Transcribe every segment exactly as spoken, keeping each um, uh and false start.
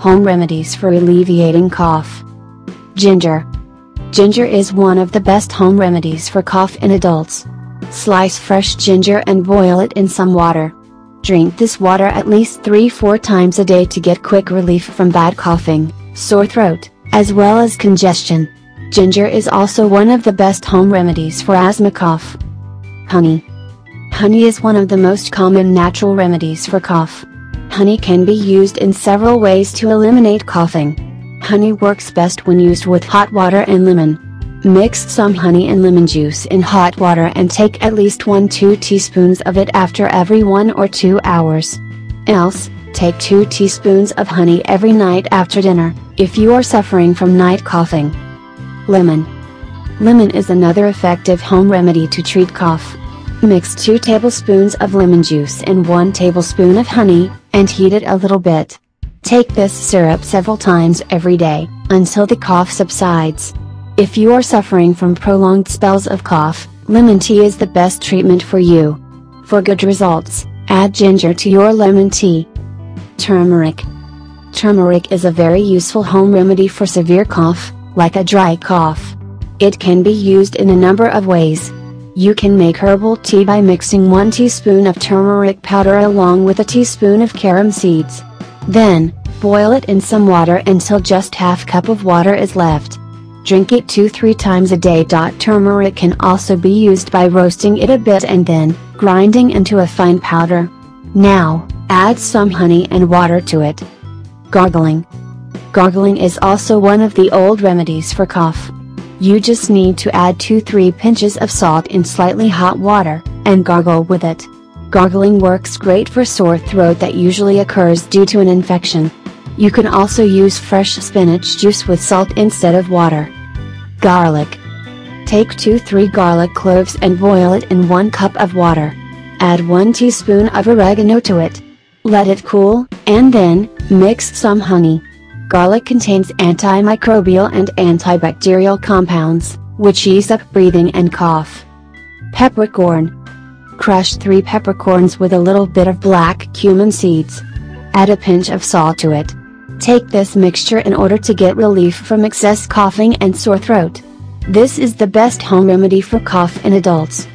Home remedies for alleviating cough. Ginger. Ginger is one of the best home remedies for cough in adults. Slice fresh ginger and boil it in some water. Drink this water at least three to four times a day to get quick relief from bad coughing, sore throat, as well as congestion. Ginger is also one of the best home remedies for asthma cough. Honey. Honey is one of the most common natural remedies for cough. Honey can be used in several ways to eliminate coughing. Honey works best when used with hot water and lemon. Mix some honey and lemon juice in hot water and take at least one to two teaspoons of it after every one or two hours. Else, take two teaspoons of honey every night after dinner, if you are suffering from night coughing. Lemon. Lemon is another effective home remedy to treat cough. Mix two tablespoons of lemon juice and one tablespoon of honey, and heat it a little bit. Take this syrup several times every day, until the cough subsides. If you are suffering from prolonged spells of cough, lemon tea is the best treatment for you. For good results, add ginger to your lemon tea. Turmeric. Turmeric is a very useful home remedy for severe cough, like a dry cough. It can be used in a number of ways. You can make herbal tea by mixing one teaspoon of turmeric powder along with a teaspoon of carom seeds. Then, boil it in some water until just half cup of water is left. Drink it two to three times a day. Turmeric can also be used by roasting it a bit and then, grinding into a fine powder. Now, add some honey and water to it. Gargling. Gargling is also one of the old remedies for cough. You just need to add two to three pinches of salt in slightly hot water, and gargle with it. Gargling works great for sore throat that usually occurs due to an infection. You can also use fresh spinach juice with salt instead of water. Garlic. Take two to three garlic cloves and boil it in one cup of water. Add one teaspoon of oregano to it. Let it cool, and then, mix some honey. Garlic contains antimicrobial and antibacterial compounds, which ease up breathing and cough. Peppercorn. Crush three peppercorns with a little bit of black cumin seeds. Add a pinch of salt to it. Take this mixture in order to get relief from excess coughing and sore throat. This is the best home remedy for cough in adults.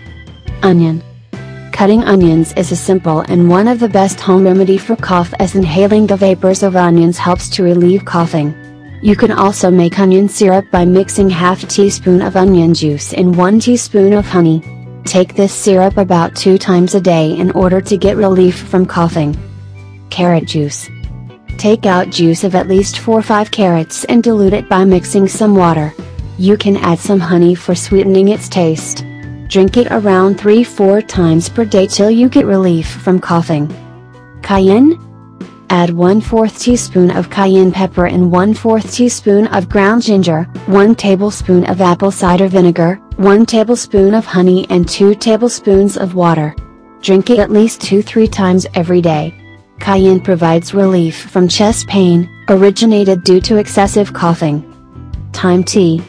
Onion. Cutting onions is a simple and one of the best home remedy for cough, as inhaling the vapors of onions helps to relieve coughing. You can also make onion syrup by mixing half teaspoon of onion juice in one teaspoon of honey. Take this syrup about two times a day in order to get relief from coughing. Carrot juice. Take out juice of at least four to five carrots and dilute it by mixing some water. You can add some honey for sweetening its taste. Drink it around three to four times per day till you get relief from coughing. Cayenne? Add one fourth teaspoon of cayenne pepper and one fourth teaspoon of ground ginger, one tablespoon of apple cider vinegar, one tablespoon of honey and two tablespoons of water. Drink it at least two to three times every day. Cayenne provides relief from chest pain, originated due to excessive coughing. Thyme tea.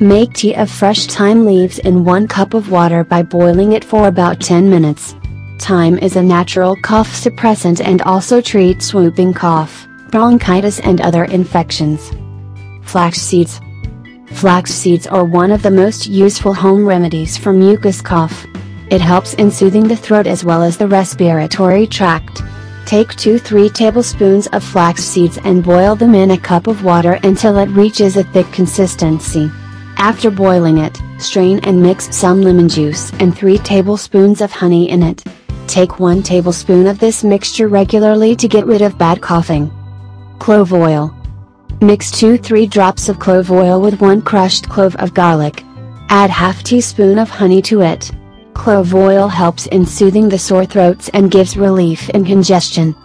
Make tea of fresh thyme leaves in one cup of water by boiling it for about ten minutes. Thyme is a natural cough suppressant and also treats whooping cough, bronchitis and other infections. Flax seeds. Flax seeds are one of the most useful home remedies for mucus cough. It helps in soothing the throat as well as the respiratory tract. Take two to three tablespoons of flax seeds and boil them in a cup of water until it reaches a thick consistency. After boiling it, strain and mix some lemon juice and three tablespoons of honey in it. Take one tablespoon of this mixture regularly to get rid of bad coughing. Clove oil. Mix two to three drops of clove oil with one crushed clove of garlic. Add half teaspoon of honey to it. Clove oil helps in soothing the sore throats and gives relief in congestion.